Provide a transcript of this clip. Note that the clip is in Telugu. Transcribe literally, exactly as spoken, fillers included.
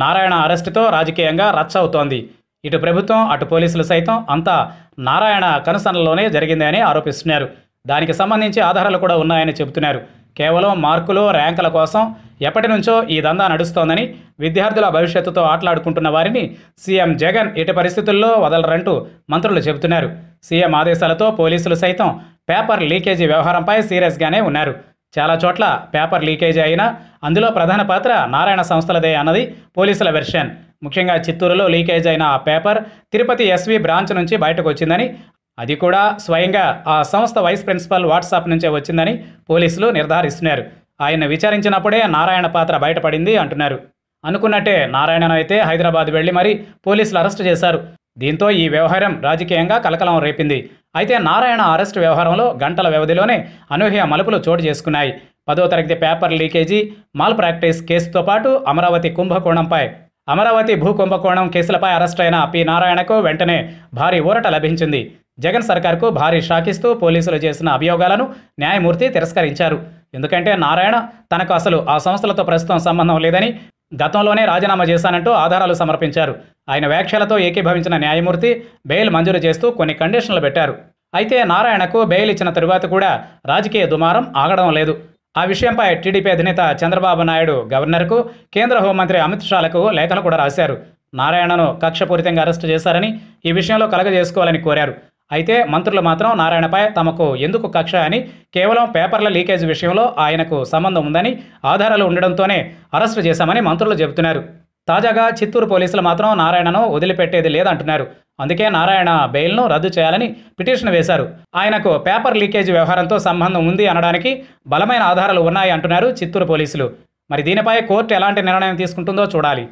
నారాయణ అరెస్టుతో రాజకీయంగా రచ్చ అవుతోంది. ఇటు ప్రభుత్వం అటు పోలీసులు సైతం అంతా నారాయణ కనుసనలోనే జరిగిందని ఆరోపిస్తున్నారు. దానికి సంబంధించి ఆధారాలు కూడా ఉన్నాయని చెబుతున్నారు. కేవలం మార్కులు ర్యాంకుల కోసం ఎప్పటి నుంచో ఈ దందా నడుస్తోందని, విద్యార్థుల భవిష్యత్తుతో ఆటలాడుకుంటున్న వారిని సీఎం జగన్ ఎట్టి పరిస్థితుల్లో వదలరంటూ మంత్రులు చెబుతున్నారు. సీఎం ఆదేశాలతో పోలీసులు సైతం పేపర్ లీకేజీ వ్యవహారంపై సీరియస్గానే ఉన్నారు. చాలా చోట్ల పేపర్ లీకేజీ అయినా అందులో ప్రధాన పాత్ర నారాయణ సంస్థలదే అన్నది పోలీసుల వెర్షన్. ముఖ్యంగా చిత్తూరులో లీకేజ్ అయిన ఆ పేపర్ తిరుపతి ఎస్వి బ్రాంచ్ నుంచి బయటకు వచ్చిందని, అది కూడా స్వయంగా ఆ సంస్థ వైస్ ప్రిన్సిపల్ వాట్సాప్ నుంచే వచ్చిందని పోలీసులు నిర్ధారిస్తున్నారు. ఆయన విచారించినప్పుడే నారాయణ పాత్ర బయటపడింది అంటున్నారు. అనుకున్నట్టే నారాయణను అయితే హైదరాబాద్ వెళ్లి మరీ పోలీసులు అరెస్టు చేశారు. దీంతో ఈ వ్యవహారం రాజకీయంగా కలకలం రేపింది. అయితే నారాయణ అరెస్టు వ్యవహారంలో గంటల వ్యవధిలోనే అనూహ్య మలుపులు చోటు చేసుకున్నాయి. పదో తరగతి పేపర్ లీకేజీ, మాల్ ప్రాక్టీస్ కేసుతో పాటు అమరావతి కుంభకోణంపై అమరావతి భూ కుంభకోణం కేసులపై అరెస్ట్ అయిన పి నారాయణకు వెంటనే భారీ ఊరట లభించింది. జగన్ సర్కార్కు భారీ షాకిస్తూ పోలీసులు చేసిన అభియోగాలను న్యాయమూర్తి తిరస్కరించారు. ఎందుకంటే నారాయణ తనకు అసలు ఆ సంస్థలతో ప్రస్తుతం సంబంధం లేదని, గతంలోనే రాజీనామా చేశానంటూ ఆధారాలు సమర్పించారు. ఆయన వ్యాఖ్యలతో ఏకీభవించిన న్యాయమూర్తి బెయిల్ మంజూరు చేస్తూ కొన్ని కండిషన్లు పెట్టారు. అయితే నారాయణకు బెయిల్ ఇచ్చిన తరువాత కూడా రాజకీయ దుమారం ఆగడం లేదు. ఆ విషయంపై టీడీపీ అధినేత చంద్రబాబు నాయుడు గవర్నర్కు, కేంద్ర హోంమంత్రి అమిత్ షాలకు లేఖలు కూడా రాశారు. నారాయణను కక్షపూరితంగా అరెస్టు చేశారని, ఈ విషయంలో కలగజేసుకోవాలని కోరారు. అయితే మంత్రులు మాత్రం నారాయణపై తమకు ఎందుకు కక్ష అని, కేవలం పేపర్ల లీకేజ్ విషయంలో ఆయనకు సంబంధం ఉందని ఆధారాలు ఉండడంతోనే అరెస్టు చేశామని మంత్రులు చెబుతున్నారు. తాజాగా చిత్తూరు పోలీసులు మాత్రం నారాయణను వదిలిపెట్టేది లేదంటున్నారు. అందుకే నారాయణ బెయిల్ను రద్దు చేయాలని పిటిషన్ వేశారు. ఆయనకు పేపర్ లీకేజ్ వ్యవహారంతో సంబంధం ఉంది అనడానికి బలమైన ఆధారాలు ఉన్నాయి అంటున్నారు చిత్తూరు పోలీసులు. మరి దీనిపై కోర్టు ఎలాంటి నిర్ణయం తీసుకుంటుందో చూడాలి.